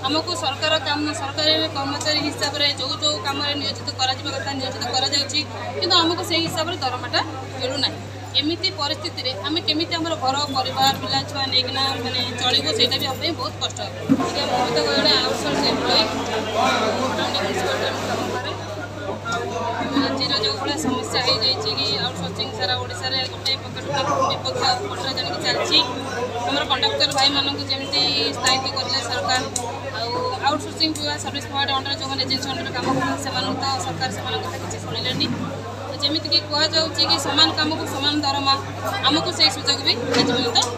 आमको सरकार सरकारी कर्मचारी हिसाब से जो जो कम नियोजित करमको से हिसाब से दरमाटा मिलूना एमती परिस्थिति आम केमी आम घर परिवार पिला छुआ नहींकिना मैंने चलू से बहुत कष्ट ममता गोटे आउटसोर्स एम्प्लॉय आज जो भाई समस्या हो जाए कि आउटसोर्सिंग सारा ओडिशा रे गोटे विपक्ष पटरा जन चलती आम कंडक्टर भाई मानक जमी स्थायित्व करें सरकार आउटसोर्सिंग सर्विस प्रोवाइडर अंडर जो एजेंसी अंडर काम कर सरकार से किसी शुणिले जमीक कहुचे कि सामान कम को सामान दरमा आमको से सुजोग भी आज पर्यटन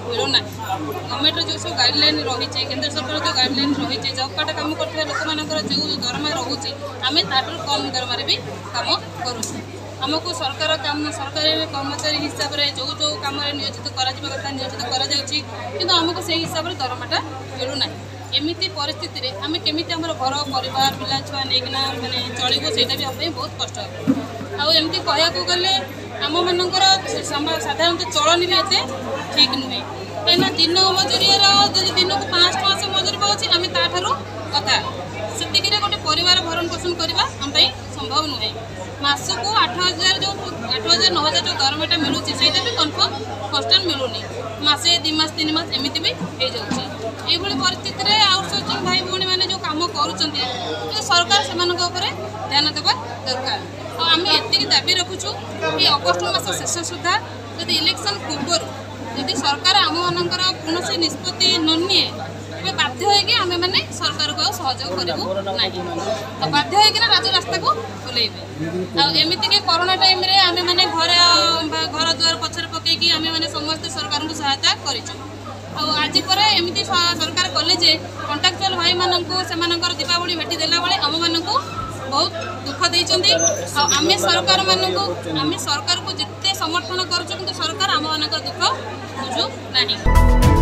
मिलूना गवर्नमेंट जो सब गाइडलाइन रही है केन्द्र सरकार जो गाइडलाइन रही है जब काटा कम कर लोक मान जो दरमा रोचे आम ताठ कम दरमार भी कम करूँ आमको सरकार सरकारी कर्मचारी हिसाब से जो जो कम नियोजित करोजित आमको से हिसाब से दरमाटा मिलूना एमती परिस्थिति आम केमी आम घर परिवार पिला छुआ नहींकिना मैंने चलू से बहुत कष्ट आमती कहवाक गले आम मानकर साधारणतः चलनी भी एत ठीक नुहे कहीं दिन मजुरीरा दिन को 5 टଙ୍କା से मजुरी पाँच आम ताठू कथा से गोटे परिवार भरण पोषण करवा आम संभव नुहे मसकू 8,000 जो 8,000 9,000 जो दरमाटा मिलूँ से कनफर्म कन्स्टांट मिलूनी मसे 2 मास 3 मास एमती भी हो जाए ये परिस्थिति में आउटसोर्सिंग भाई भाई मैंने जो कम कर सरकार से ध्यान देवा दरकार तो आम एति दाबी रखुचु कि अगस्ट मास शेष सुधा जब इलेक्शन पूर्व जब सरकार आम मानकर कौन सी निष्पत्ति ननिए तेज बाध्य आम मैंने सरकार को सहयोग करूँ ना तो बाध्य राजरास्ता को बुलेबे आमती कोरोना टाइम रे आम मैंने घर द्वार पचर पकईकि आम मैंने समस्त सरकार को सहायता करज पर एमती सरकार कले जे कंट्राक्चुअल भाई मानक दीपावली भेटी देला बेले आम मानक बहुत दुख देइचंदी आम सरकार आम सरकार को जिते समर्थन करूँ सरकार आम मान दुख बुझू ना।